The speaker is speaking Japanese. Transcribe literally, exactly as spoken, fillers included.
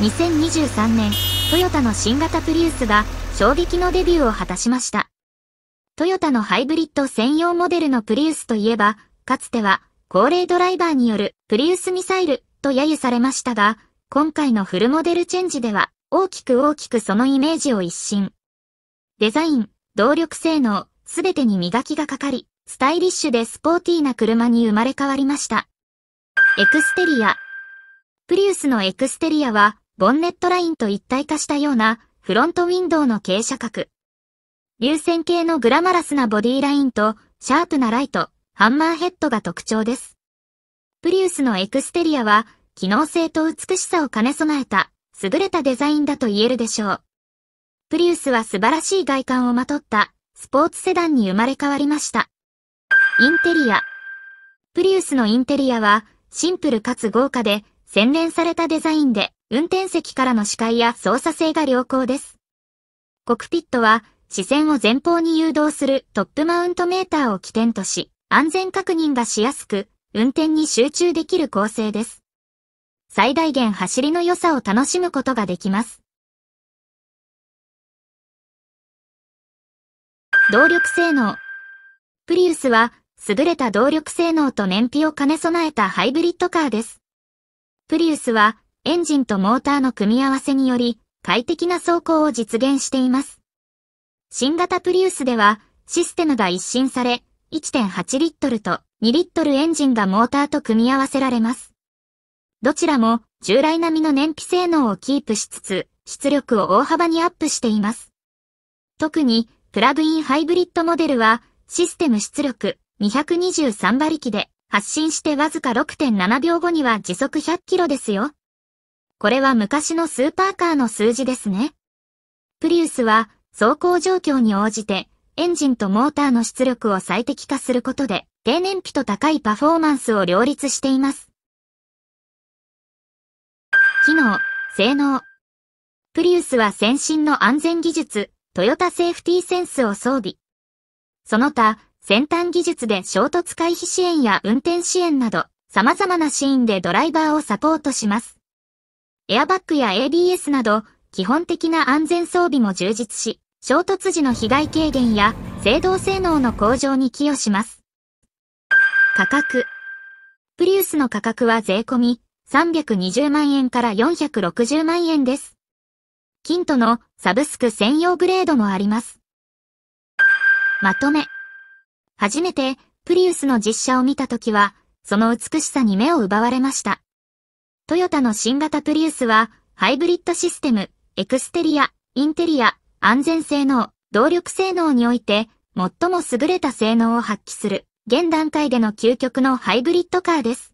にせんにじゅうさんねん、トヨタの新型プリウスが衝撃のデビューを果たしました。トヨタのハイブリッド専用モデルのプリウスといえば、かつては高齢ドライバーによるプリウスミサイルと揶揄されましたが、今回のフルモデルチェンジでは大きく大きくそのイメージを一新。デザイン、動力性能、すべてに磨きがかかり、スタイリッシュでスポーティーな車に生まれ変わりました。エクステリア。プリウスのエクステリアは、ボンネットラインと一体化したような、フロントウィンドウの傾斜角。流線形のグラマラスなボディラインと、シャープなライト、ハンマーヘッドが特徴です。プリウスのエクステリアは、機能性と美しさを兼ね備えた、優れたデザインだと言えるでしょう。プリウスは素晴らしい外観をまとった、スポーツセダンに生まれ変わりました。インテリア。プリウスのインテリアは、シンプルかつ豪華で、洗練されたデザインで、運転席からの視界や操作性が良好です。コクピットは、視線を前方に誘導するトップマウントメーターを起点とし、安全確認がしやすく、運転に集中できる構成です。最大限走りの良さを楽しむことができます。動力性能。プリウスは、優れた動力性能と燃費を兼ね備えたハイブリッドカーです。プリウスは、エンジンとモーターの組み合わせにより、快適な走行を実現しています。新型プリウスでは、システムが一新され、いってんはちリットルとにリットルエンジンがモーターと組み合わせられます。どちらも、従来並みの燃費性能をキープしつつ、出力を大幅にアップしています。特に、プラグインハイブリッドモデルは、システム出力にひゃくにじゅうさんばりきで、発進してわずか ろくてんななびょうごには時速ひゃっキロですよ。これは昔のスーパーカーの数字ですね。プリウスは走行状況に応じてエンジンとモーターの出力を最適化することで低燃費と高いパフォーマンスを両立しています。機能、性能。プリウスは先進の安全技術、トヨタセーフティーセンスを装備。その他、先端技術で衝突回避支援や運転支援など、様々なシーンでドライバーをサポートします。エアバッグや エービーエス など、基本的な安全装備も充実し、衝突時の被害軽減や、制動性能の向上に寄与します。価格。プリウスの価格は税込み、さんびゃくにじゅうまんえんからよんひゃくろくじゅうまんえんです。キントのサブスク専用グレードもあります。まとめ。初めて、プリウスの実車を見たときは、その美しさに目を奪われました。トヨタの新型プリウスは、ハイブリッドシステム、エクステリア、インテリア、安全性能、動力性能において、最も優れた性能を発揮する、現段階での究極のハイブリッドカーです。